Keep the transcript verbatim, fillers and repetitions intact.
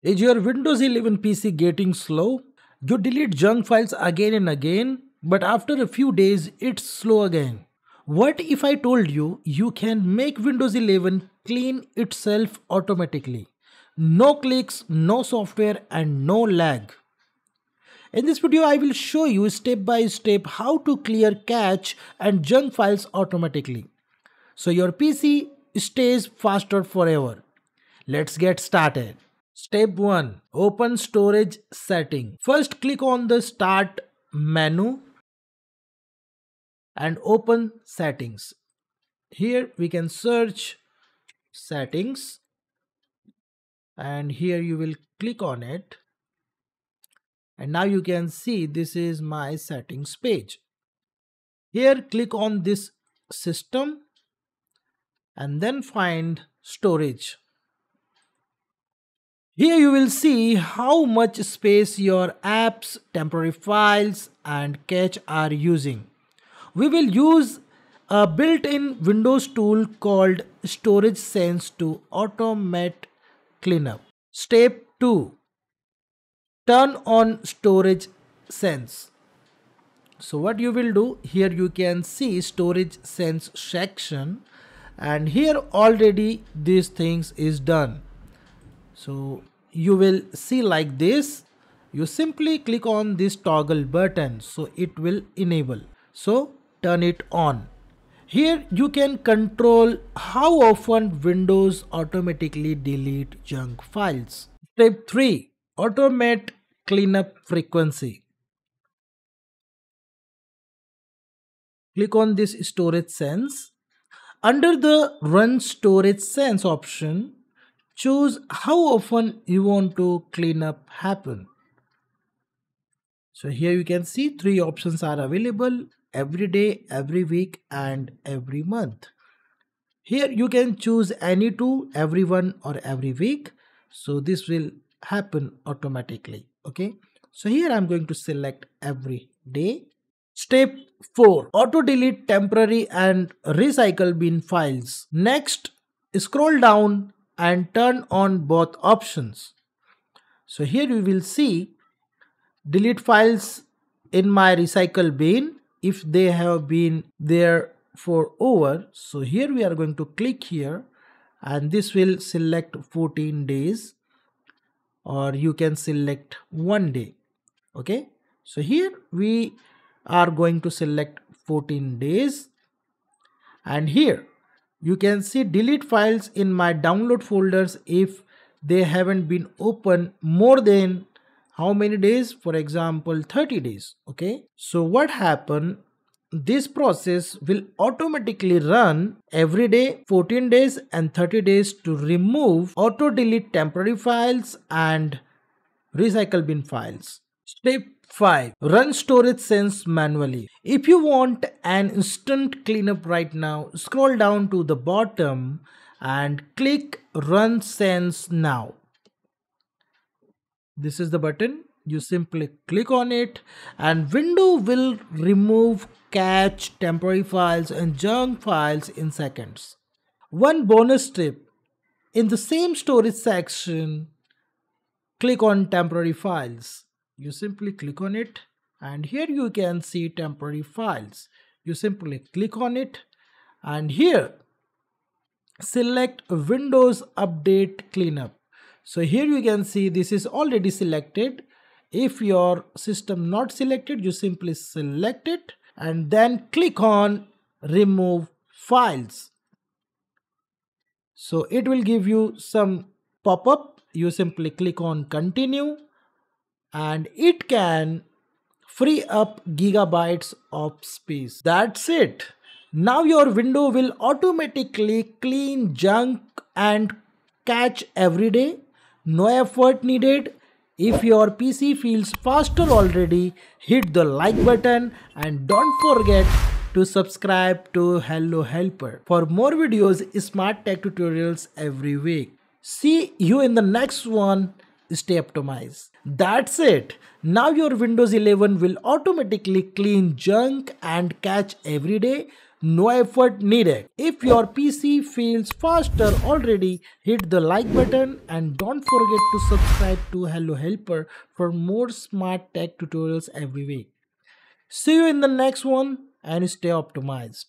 Is your Windows eleven P C getting slow? You delete junk files again and again, but after a few days it's slow again. What if I told you you can make Windows eleven clean itself automatically? No clicks, no software and no lag. In this video I will show you step by step how to clear cache and junk files automatically, so your P C stays faster forever. Let's get started. Step one. Open storage setting. First click on the start menu and open settings. Here we can search settings and here you will click on it. And now you can see this is my settings page. Here click on this system and then find storage. Here you will see how much space your apps, temporary files and cache are using. We will use a built-in Windows tool called Storage Sense to automate cleanup. Step two. Turn on Storage Sense. So what you will do, here you can see Storage Sense section and here already these things is done. So you will see like this, you simply click on this toggle button so it will enable. So turn it on. Here you can control how often Windows automatically delete junk files. Step three. Automate cleanup frequency. Click on this Storage Sense. Under the Run Storage Sense option, choose how often you want to clean up happen. So here you can see three options are available: every day, every week and every month. Here you can choose any two, every one or every week. So this will happen automatically. Okay, so here I'm going to select every day. Step four. Auto delete temporary and recycle bin files. Next, scroll down and turn on both options. So here you will see delete files in my recycle bin if they have been there for over. So here we are going to click here and this will select fourteen days. Or you can select one day. Okay, so here we are going to select fourteen days and here you can see delete files in my download folders if they haven't been open more than how many days, for example thirty days. Okay, so what happened, this process will automatically run every day, fourteen days and thirty days to remove auto delete temporary files and recycle bin files. Step five. Run Storage Sense manually. If you want an instant cleanup right now, scroll down to the bottom and click Run Sense Now. This is the button. You simply click on it and Windows will remove cache, temporary files and junk files in seconds. One bonus tip, in the same storage section, click on temporary files. You simply click on it and here you can see temporary files. You simply click on it and here select Windows Update Cleanup. So here you can see this is already selected. If your system not selected, you simply select it and then click on remove files. So it will give you some pop-up. You simply click on continue and it can free up gigabytes of space. That's it. Now your window will automatically clean junk and cache every day. No effort needed. If your P C feels faster already, hit the like button and don't forget to subscribe to Hello Helper for more videos, smart tech tutorials every week. See you in the next one. Stay optimized. That's it. Now your Windows eleven will automatically clean junk and cache every day. No effort needed. If your P C feels faster already, hit the like button and don't forget to subscribe to Hello Helper for more smart tech tutorials every week. See you in the next one and stay optimized.